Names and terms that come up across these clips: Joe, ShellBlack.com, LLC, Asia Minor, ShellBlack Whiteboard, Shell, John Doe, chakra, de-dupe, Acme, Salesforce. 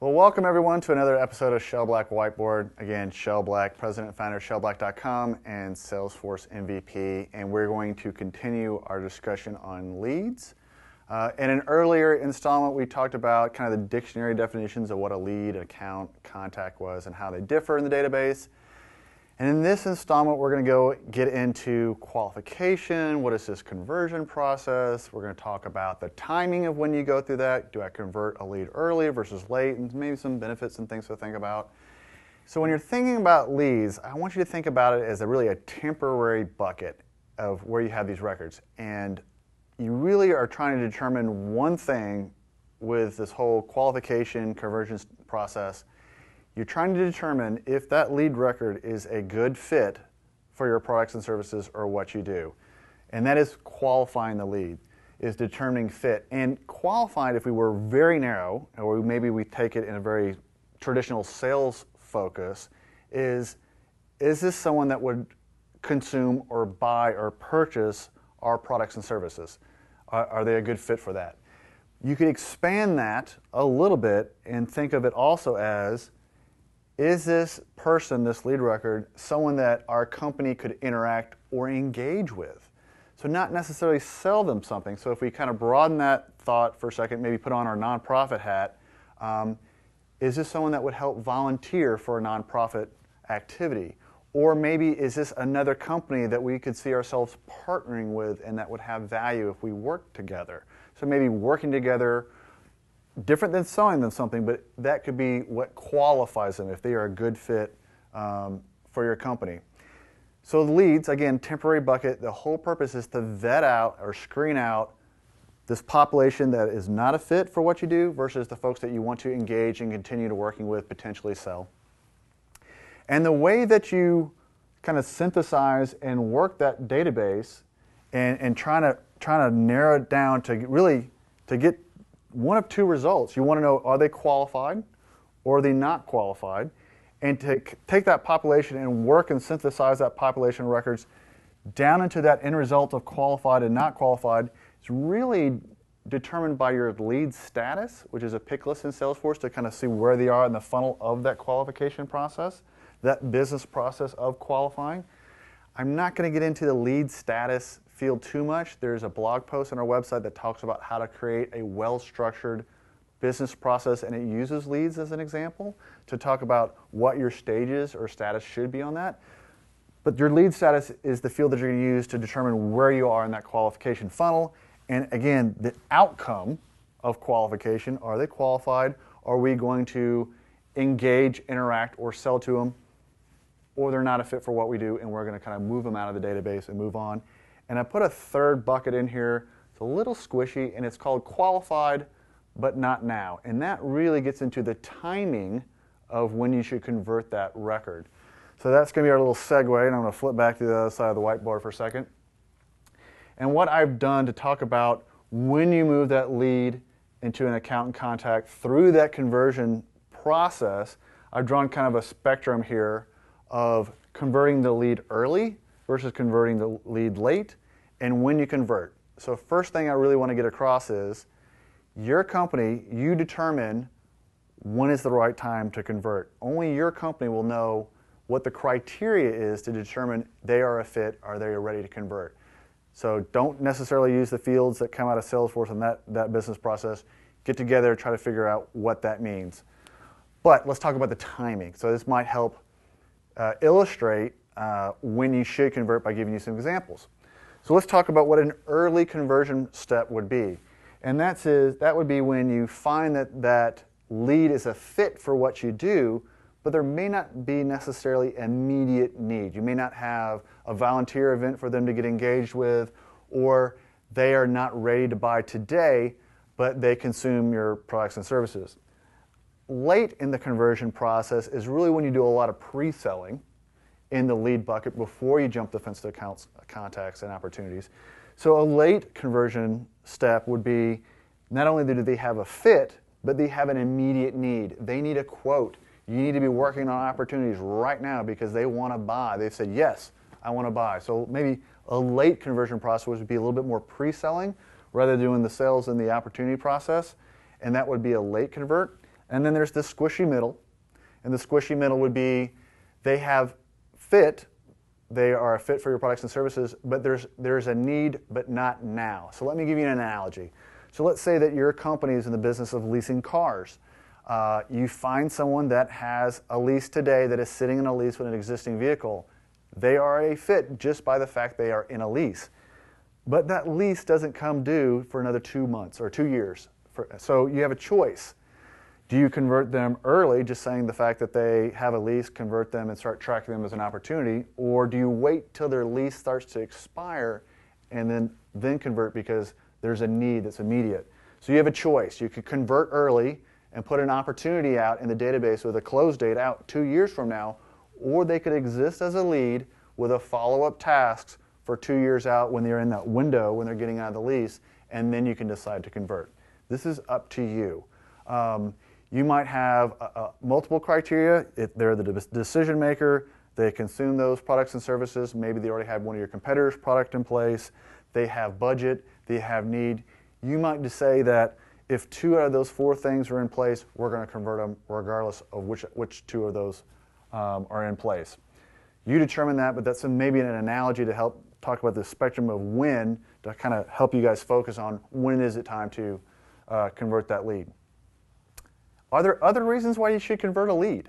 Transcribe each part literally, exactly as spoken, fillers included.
Well, welcome everyone to another episode of ShellBlack Whiteboard. Again, ShellBlack, president and founder of shell black dot com and Salesforce M V P. And we're going to continue our discussion on leads. Uh, in an earlier installment, we talked about kind of the dictionary definitions of what a lead, account, contact was and how they differ in the database. And in this installment, we're going to go get into qualification. What is this conversion process? We're going to talk about the timing of when you go through that. Do I convert a lead early versus late? And maybe some benefits and things to think about. So when you're thinking about leads, I want you to think about it as a really a temporary bucket of where you have these records. And you really are trying to determine one thing with this whole qualification conversion process. You're trying to determine if that lead record is a good fit for your products and services or what you do. And that is qualifying the lead, is determining fit. And qualified, if we were very narrow, or maybe we take it in a very traditional sales focus, is, is this someone that would consume or buy or purchase our products and services? Are, are they a good fit for that? You could expand that a little bit and think of it also as, is this person, this lead record, someone that our company could interact or engage with? So not necessarily sell them something. So if we kind of broaden that thought for a second, maybe put on our nonprofit hat, um, is this someone that would help volunteer for a nonprofit activity? Or maybe is this another company that we could see ourselves partnering with and that would have value if we work together? So maybe working together, different than selling them something, but that could be what qualifies them if they are a good fit um, for your company. So the leads, again, temporary bucket, the whole purpose is to vet out or screen out this population that is not a fit for what you do versus the folks that you want to engage and continue to working with, potentially sell. And the way that you kind of synthesize and work that database and, and trying to, trying to narrow it down to really to get one of two results. You want to know, are they qualified or are they not qualified? And to take that population and work and synthesize that population records down into that end result of qualified and not qualified is really determined by your lead status, which is a pick list in Salesforce to kind of see where they are in the funnel of that qualification process, that business process of qualifying. I'm not going to get into the lead status field too much. There's a blog post on our website that talks about how to create a well-structured business process, and it uses leads as an example to talk about what your stages or status should be on that. But your lead status is the field that you're going to use to determine where you are in that qualification funnel. And again, the outcome of qualification, are they qualified? Are we going to engage, interact, or sell to them? Or they're not a fit for what we do, and we're going to kind of move them out of the database and move on. And I put a third bucket in here. It's a little squishy, and it's called qualified, but not now. And that really gets into the timing of when you should convert that record. So that's going to be our little segue, and I'm going to flip back to the other side of the whiteboard for a second. And what I've done to talk about when you move that lead into an account and contact through that conversion process, I've drawn kind of a spectrum here of converting the lead early versus converting the lead late, and when you convert. So first thing I really want to get across is your company, you determine when is the right time to convert. Only your company will know what the criteria is to determine they are a fit, are they ready to convert. So don't necessarily use the fields that come out of Salesforce and that, that business process. Get together, try to figure out what that means. But let's talk about the timing. So this might help uh, illustrate Uh, when you should convert by giving you some examples. So let's talk about what an early conversion step would be. And that's is, that would be when you find that that lead is a fit for what you do, but there may not be necessarily immediate need. You may not have a volunteer event for them to get engaged with, or they are not ready to buy today, but they consume your products and services. Late in the conversion process is really when you do a lot of pre-selling in the lead bucket before you jump the fence to accounts, contacts, and opportunities. So a late conversion step would be not only do they have a fit, but they have an immediate need. They need a quote. You need to be working on opportunities right now because they want to buy. They've said, yes, I want to buy. So maybe a late conversion process would be a little bit more pre-selling rather than doing the sales and the opportunity process, and that would be a late convert. And then there's this squishy middle. And the squishy middle would be they have fit. They are a fit for your products and services, but there's, there's a need, but not now. So let me give you an analogy. So let's say that your company is in the business of leasing cars. Uh, you find someone that has a lease today that is sitting in a lease with an existing vehicle. They are a fit just by the fact they are in a lease. But that lease doesn't come due for another two months or two years. For, so you have a choice. Do you convert them early, just saying the fact that they have a lease, convert them and start tracking them as an opportunity, or do you wait till their lease starts to expire and then, then convert because there's a need that's immediate? So you have a choice. You could convert early and put an opportunity out in the database with a close date out two years from now, or they could exist as a lead with a follow-up tasks for two years out when they're in that window, when they're getting out of the lease, and then you can decide to convert. This is up to you. Um, You might have uh, uh, multiple criteria. If they're the de decision maker, they consume those products and services. Maybe they already have one of your competitors' product in place. They have budget. They have need. You might just say that if two out of those four things are in place, we're going to convert them regardless of which, which two of those um, are in place. You determine that, but that's a, maybe an analogy to help talk about the spectrum of when to kind of help you guys focus on when is it time to uh, convert that lead. Are there other reasons why you should convert a lead?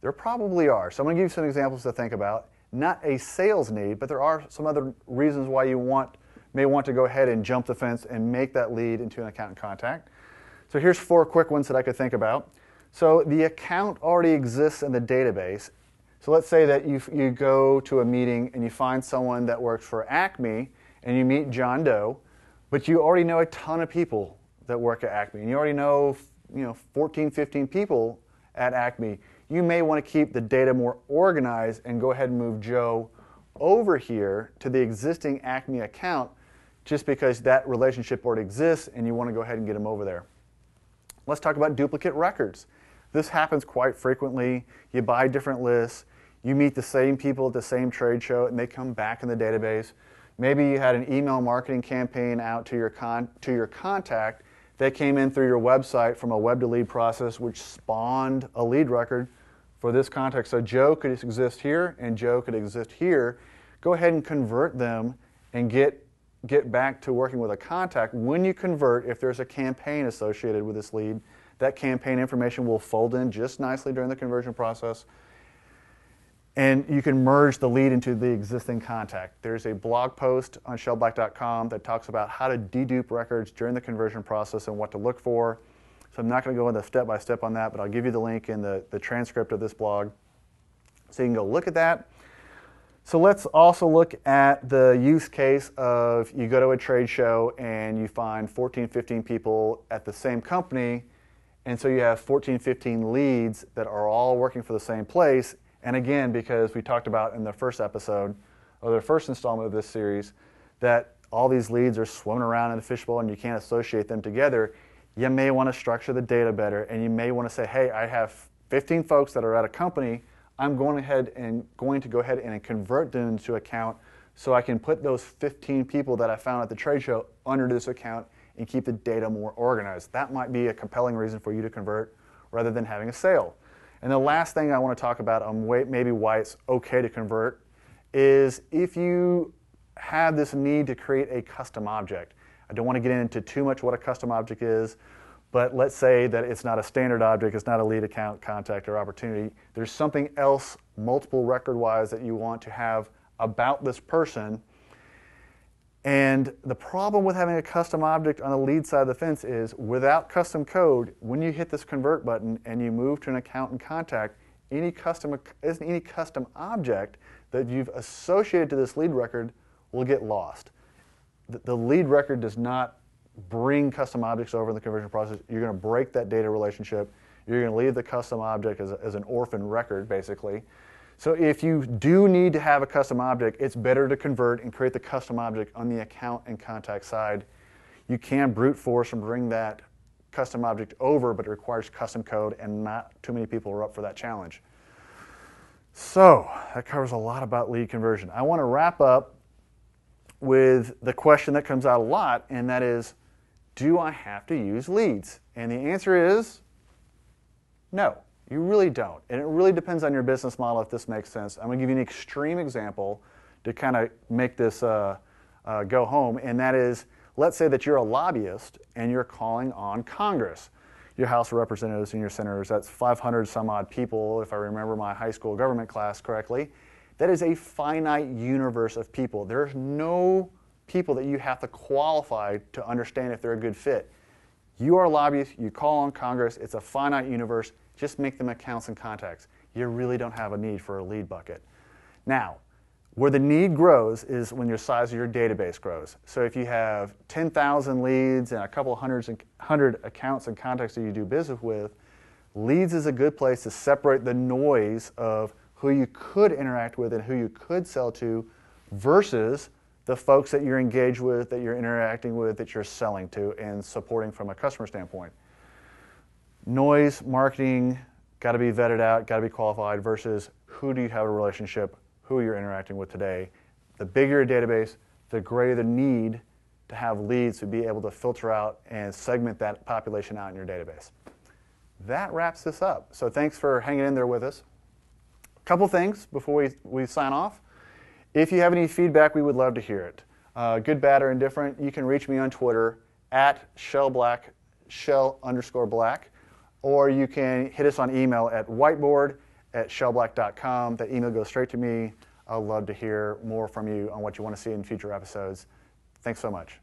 There probably are. So I'm going to give you some examples to think about. Not a sales need, but there are some other reasons why you want, may want to go ahead and jump the fence and make that lead into an account contact. So here's four quick ones that I could think about. So the account already exists in the database. So let's say that you, you go to a meeting and you find someone that works for Acme and you meet John Doe, but you already know a ton of people that work at Acme and you already know you know, fourteen, fifteen people at Acme, you may want to keep the data more organized and go ahead and move Joe over here to the existing Acme account just because that relationship already exists and you want to go ahead and get him over there. Let's talk about duplicate records. This happens quite frequently. You buy different lists. You meet the same people at the same trade show and they come back in the database. Maybe you had an email marketing campaign out to your, con to your contact. They came in through your website from a web-to-lead process, which spawned a lead record for this contact. So Joe could exist here, and Joe could exist here. Go ahead and convert them and get, get back to working with a contact. When you convert, if there's a campaign associated with this lead, that campaign information will fold in just nicely during the conversion process. And you can merge the lead into the existing contact. There's a blog post on shellblack dot com that talks about how to dedupe records during the conversion process and what to look for. So I'm not going to go into step-by-step on that, but I'll give you the link in the, the transcript of this blog. So you can go look at that. So let's also look at the use case of you go to a trade show and you find fourteen, fifteen people at the same company. And so you have fourteen, fifteen leads that are all working for the same place. And again, because we talked about in the first episode, or the first installment of this series, that all these leads are swimming around in the fishbowl and you can't associate them together, you may want to structure the data better and you may want to say, hey, I have fifteen folks that are at a company, I'm going ahead and going to go ahead and convert them to account so I can put those fifteen people that I found at the trade show under this account and keep the data more organized. That might be a compelling reason for you to convert rather than having a sale. And the last thing I want to talk about on maybe why it's okay to convert is if you have this need to create a custom object. I don't want to get into too much what a custom object is, but let's say that it's not a standard object, it's not a lead account, contact, or opportunity. There's something else multiple record-wise that you want to have about this person. And the problem with having a custom object on the lead side of the fence is without custom code, when you hit this convert button and you move to an account and contact, any custom, any custom object that you've associated to this lead record will get lost. The lead record does not bring custom objects over in the conversion process. You're going to break that data relationship. You're going to leave the custom object as, a, as an orphan record, basically. So if you do need to have a custom object, it's better to convert and create the custom object on the account and contact side. You can brute force and bring that custom object over, but it requires custom code, and not too many people are up for that challenge. So that covers a lot about lead conversion. I want to wrap up with the question that comes out a lot, and that is, do I have to use leads? And the answer is No, you really don't. And it really depends on your business model if this makes sense. I'm going to give you an extreme example to kind of make this uh, uh, go home, and that is, let's say that you're a lobbyist and you're calling on Congress, your House of Representatives and your senators. That's five hundred some odd people, if I remember my high school government class correctly. That is a finite universe of people. There's no people that you have to qualify to understand if they're a good fit. You are a lobbyist, you call on Congress, it's a finite universe, just make them accounts and contacts. You really don't have a need for a lead bucket. Now, where the need grows is when your size of your database grows. So if you have ten thousand leads and a couple hundreds and hundred accounts and contacts that you do business with, leads is a good place to separate the noise of who you could interact with and who you could sell to versus the folks that you're engaged with, that you're interacting with, that you're selling to and supporting from a customer standpoint. Noise, marketing, got to be vetted out, got to be qualified versus who do you have a relationship with, who you're interacting with today. The bigger your database, the greater the need to have leads to be able to filter out and segment that population out in your database. That wraps this up. So thanks for hanging in there with us. A couple things before we, we sign off. If you have any feedback, we would love to hear it. Uh, good, bad, or indifferent, you can reach me on Twitter at ShellBlack, shell underscore black, or you can hit us on email at whiteboard at shellblack dot com. That email goes straight to me. I'd love to hear more from you on what you want to see in future episodes. Thanks so much.